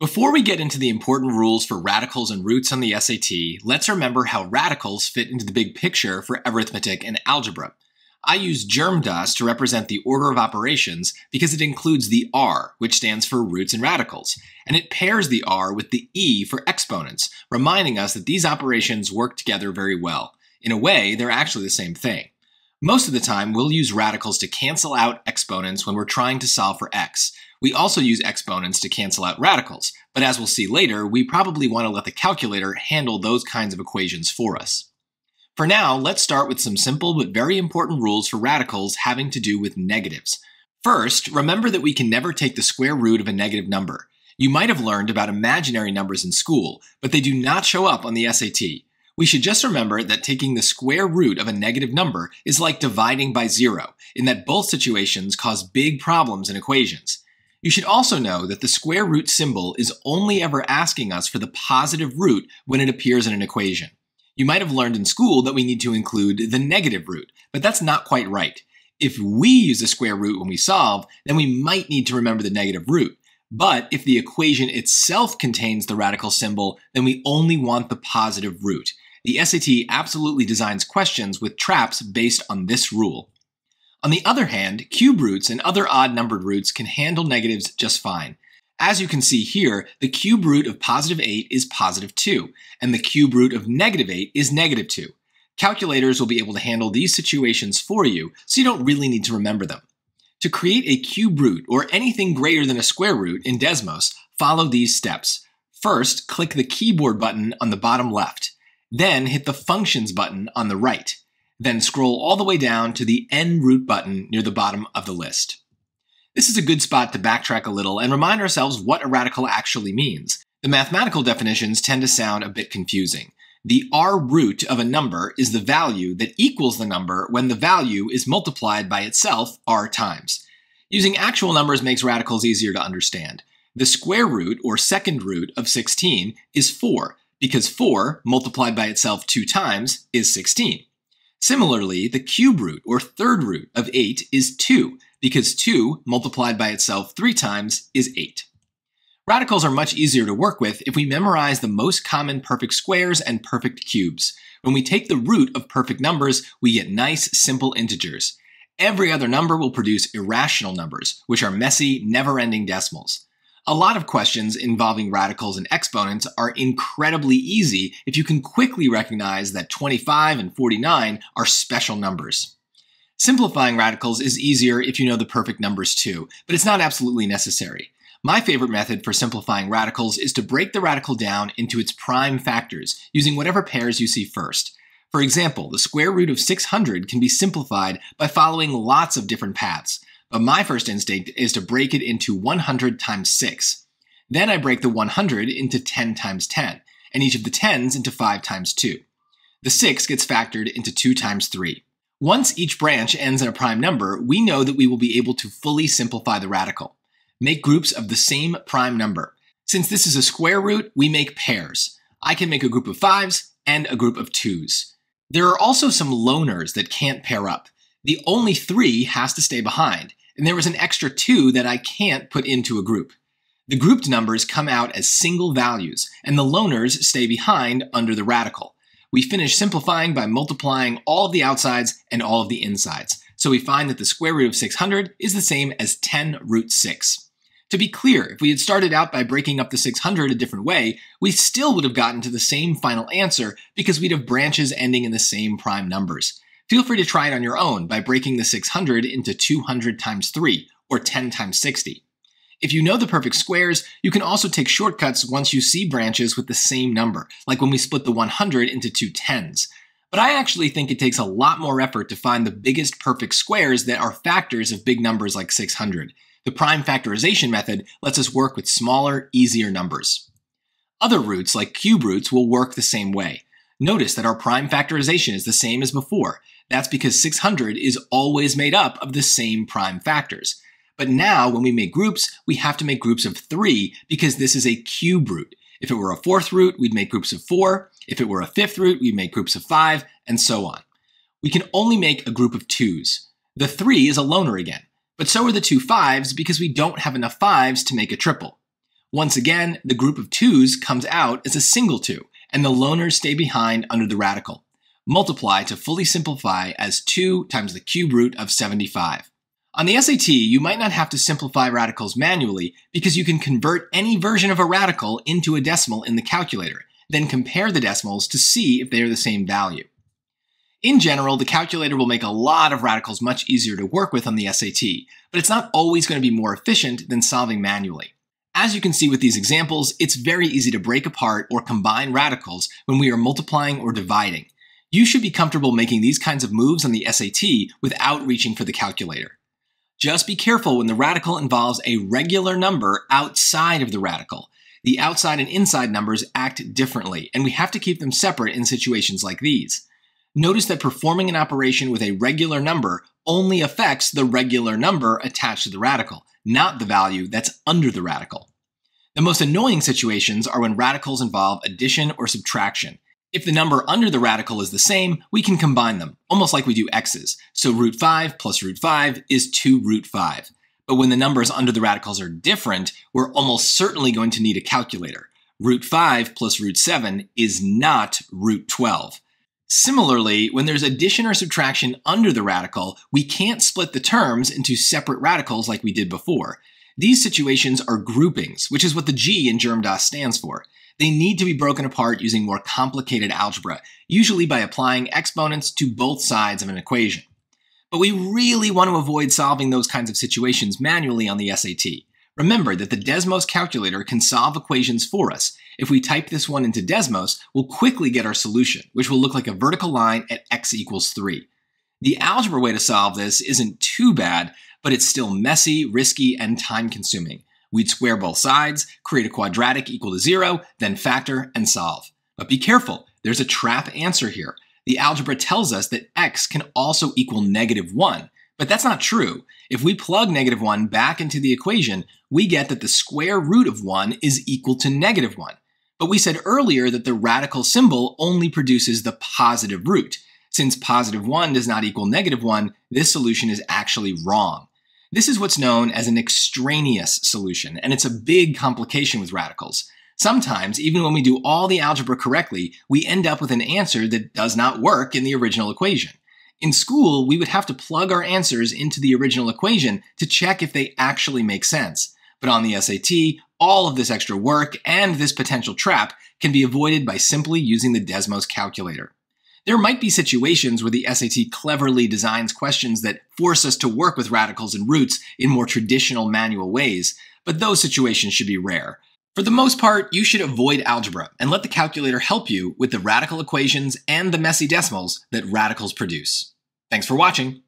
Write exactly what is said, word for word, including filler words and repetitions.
Before we get into the important rules for radicals and roots on the S A T, let's remember how radicals fit into the big picture for arithmetic and algebra. I use GERMDAS to represent the order of operations because it includes the R, which stands for roots and radicals, and it pairs the R with the E for exponents, reminding us that these operations work together very well. In a way, they're actually the same thing. Most of the time, we'll use radicals to cancel out exponents when we're trying to solve for x. We also use exponents to cancel out radicals, but as we'll see later, we probably want to let the calculator handle those kinds of equations for us. For now, let's start with some simple but very important rules for radicals having to do with negatives. First, remember that we can never take the square root of a negative number. You might have learned about imaginary numbers in school, but they do not show up on the S A T. We should just remember that taking the square root of a negative number is like dividing by zero, in that both situations cause big problems in equations. You should also know that the square root symbol is only ever asking us for the positive root when it appears in an equation. You might have learned in school that we need to include the negative root, but that's not quite right. If we use the square root when we solve, then we might need to remember the negative root. But if the equation itself contains the radical symbol, then we only want the positive root. The S A T absolutely designs questions with traps based on this rule. On the other hand, cube roots and other odd-numbered roots can handle negatives just fine. As you can see here, the cube root of positive eight is positive two, and the cube root of negative eight is negative two. Calculators will be able to handle these situations for you, so you don't really need to remember them. To create a cube root, or anything greater than a square root in Desmos, follow these steps. First, click the keyboard button on the bottom left. Then hit the Functions button on the right. Then scroll all the way down to the N root button near the bottom of the list. This is a good spot to backtrack a little and remind ourselves what a radical actually means. The mathematical definitions tend to sound a bit confusing. The R root of a number is the value that equals the number when the value is multiplied by itself R times. Using actual numbers makes radicals easier to understand. The square root, or second root, of sixteen is four, because four multiplied by itself two times is sixteen. Similarly, the cube root, or third root, of eight is two, because two multiplied by itself three times is eight. Radicals are much easier to work with if we memorize the most common perfect squares and perfect cubes. When we take the root of perfect numbers, we get nice, simple integers. Every other number will produce irrational numbers, which are messy, never-ending decimals. A lot of questions involving radicals and exponents are incredibly easy if you can quickly recognize that twenty-five and forty-nine are special numbers. Simplifying radicals is easier if you know the perfect numbers too, but it's not absolutely necessary. My favorite method for simplifying radicals is to break the radical down into its prime factors, using whatever pairs you see first. For example, the square root of six hundred can be simplified by following lots of different paths. But my first instinct is to break it into one hundred times six. Then I break the one hundred into ten times ten, and each of the tens into five times two. The six gets factored into two times three. Once each branch ends in a prime number, we know that we will be able to fully simplify the radical. Make groups of the same prime number. Since this is a square root, we make pairs. I can make a group of fives and a group of twos. There are also some loners that can't pair up. The only three has to stay behind, and there is an extra two that I can't put into a group. The grouped numbers come out as single values, and the loners stay behind under the radical. We finish simplifying by multiplying all of the outsides and all of the insides, so we find that the square root of six hundred is the same as ten root six. To be clear, if we had started out by breaking up the six hundred a different way, we still would have gotten to the same final answer because we'd have branches ending in the same prime numbers. Feel free to try it on your own by breaking the six hundred into two hundred times three, or ten times sixty. If you know the perfect squares, you can also take shortcuts once you see branches with the same number, like when we split the one hundred into two tens. But I actually think it takes a lot more effort to find the biggest perfect squares that are factors of big numbers like six hundred. The prime factorization method lets us work with smaller, easier numbers. Other roots, like cube roots, will work the same way. Notice that our prime factorization is the same as before. That's because six hundred is always made up of the same prime factors. But now, when we make groups, we have to make groups of three because this is a cube root. If it were a fourth root, we'd make groups of four. If it were a fifth root, we'd make groups of five, and so on. We can only make a group of twos. The three is a loner again, but so are the two fives because we don't have enough fives to make a triple. Once again, the group of twos comes out as a single two, and the loners stay behind under the radical. Multiply to fully simplify as two times the cube root of seventy-five. On the S A T, you might not have to simplify radicals manually because you can convert any version of a radical into a decimal in the calculator, then compare the decimals to see if they are the same value. In general, the calculator will make a lot of radicals much easier to work with on the S A T, but it's not always going to be more efficient than solving manually. As you can see with these examples, it's very easy to break apart or combine radicals when we are multiplying or dividing. You should be comfortable making these kinds of moves on the S A T without reaching for the calculator. Just be careful when the radical involves a regular number outside of the radical. The outside and inside numbers act differently, and we have to keep them separate in situations like these. Notice that performing an operation with a regular number only affects the regular number attached to the radical, not the value that's under the radical. The most annoying situations are when radicals involve addition or subtraction. If the number under the radical is the same, we can combine them, almost like we do x's. So root five plus root five is two root five. But when the numbers under the radicals are different, we're almost certainly going to need a calculator. Root five plus root seven is not root twelve. Similarly, when there's addition or subtraction under the radical, we can't split the terms into separate radicals like we did before. These situations are groupings, which is what the G in GERMDAS stands for. They need to be broken apart using more complicated algebra, usually by applying exponents to both sides of an equation. But we really want to avoid solving those kinds of situations manually on the S A T. Remember that the Desmos calculator can solve equations for us. If we type this one into Desmos, we'll quickly get our solution, which will look like a vertical line at x equals three. The algebra way to solve this isn't too bad, but it's still messy, risky, and time-consuming. We'd square both sides, create a quadratic equal to zero, then factor and solve. But be careful, there's a trap answer here. The algebra tells us that x can also equal negative one, but that's not true. If we plug negative one back into the equation, we get that the square root of one is equal to negative one. But we said earlier that the radical symbol only produces the positive root. Since positive one does not equal negative one, this solution is actually wrong. This is what's known as an extraneous solution, and it's a big complication with radicals. Sometimes, even when we do all the algebra correctly, we end up with an answer that does not work in the original equation. In school, we would have to plug our answers into the original equation to check if they actually make sense. But on the S A T, all of this extra work and this potential trap can be avoided by simply using the Desmos calculator. There might be situations where the S A T cleverly designs questions that force us to work with radicals and roots in more traditional manual ways, but those situations should be rare. For the most part, you should avoid algebra and let the calculator help you with the radical equations and the messy decimals that radicals produce. Thanks for watching.